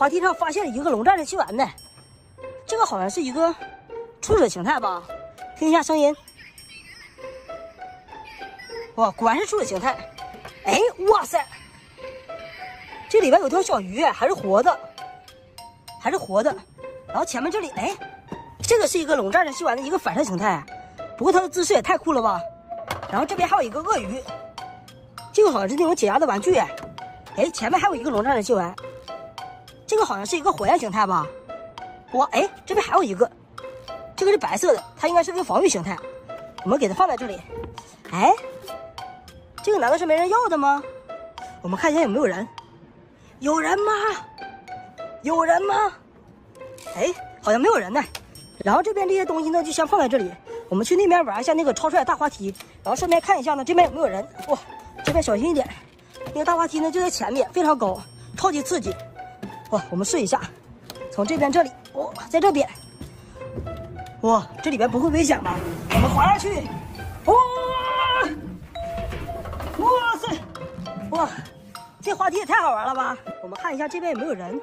滑梯上发现了一个龙战士气丸呢，这个好像是一个触手形态吧？听一下声音。哇，果然是触手形态。哎，哇塞，这里边有条小鱼，还是活的，还是活的。然后前面这里，哎，这个是一个龙战士气丸的一个反射形态，不过它的姿势也太酷了吧。然后这边还有一个鳄鱼，这个好像是那种解压的玩具。哎，前面还有一个龙战士气丸。 这个好像是一个火焰形态吧？哇，哎，这边还有一个，这个是白色的，它应该是个防御形态，我们给它放在这里。哎，这个难道是没人要的吗？我们看一下有没有人，有人吗？有人吗？哎，好像没有人呢。然后这边这些东西呢，就先放在这里。我们去那边玩一下那个超帅大滑梯，然后顺便看一下呢这边有没有人。哇，这边小心一点，那个大滑梯呢就在前面，非常高，超级刺激。 哇，我们试一下，从这边这里，哇，在这边，哇，这里边不会危险吧？我们滑下去，哇，哇塞，哇，这滑梯也太好玩了吧！我们看一下这边有没有人，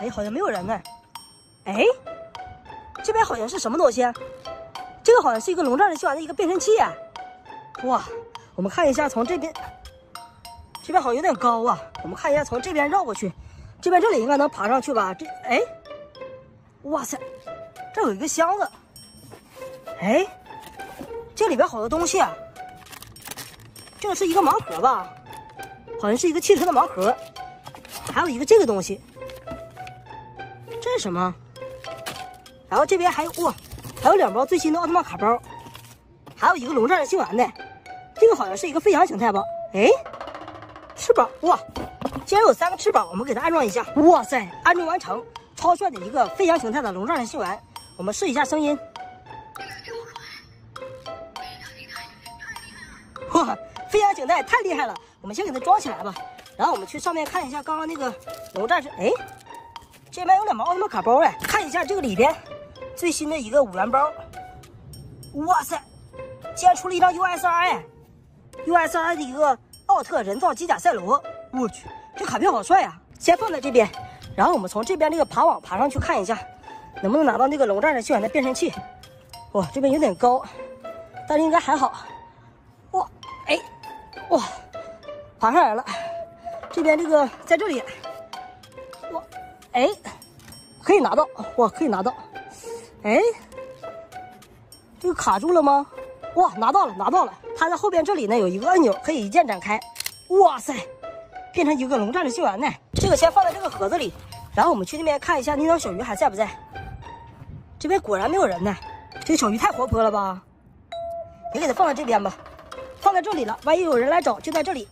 哎，好像没有人呢，哎，这边好像是什么东西？这个好像是一个龙战士气丸的一个变身器，哇，我们看一下从这边，这边好像有点高啊，我们看一下从这边绕过去。 这边这里应该能爬上去吧？这哎，哇塞，这有一个箱子，哎，这里边好多东西啊。这个是一个盲盒吧？好像是一个汽车的盲盒，还有一个这个东西，这是什么？然后这边还有哇，还有两包最新的奥特曼卡包，还有一个龙战士气丸的，这个好像是一个飞翔形态吧？哎，翅膀哇！ 既然有三个翅膀，我们给它安装一下。哇塞，安装完成，超炫的一个飞翔形态的龙战士气丸。我们试一下声音。哇，飞翔形态太厉害了！我们先给它装起来吧。然后我们去上面看一下刚刚那个龙战士。哎，这边有两包奥特曼卡包哎，看一下这个里边最新的一个5元包。哇塞，竟然出了一张 USRI 的一个奥特人造机甲赛罗。我去。 这卡片好帅呀、啊！先放在这边，然后我们从这边这个爬网爬上去看一下，能不能拿到那个龙战士气丸的变身器。哇，这边有点高，但是应该还好。哇，哎，哇，爬上来了。这边这个在这里，哇，哎，可以拿到，哇，可以拿到。哎，这个卡住了吗？哇，拿到了，拿到了。它在后边这里呢有一个按钮，可以一键展开。哇塞！ 变成一个龙战士气丸呢，这个先放在这个盒子里，然后我们去那边看一下那条小鱼还在不在。这边果然没有人呢，这个小鱼太活泼了吧，也给它放在这边吧，放在这里了，万一有人来找就在这里。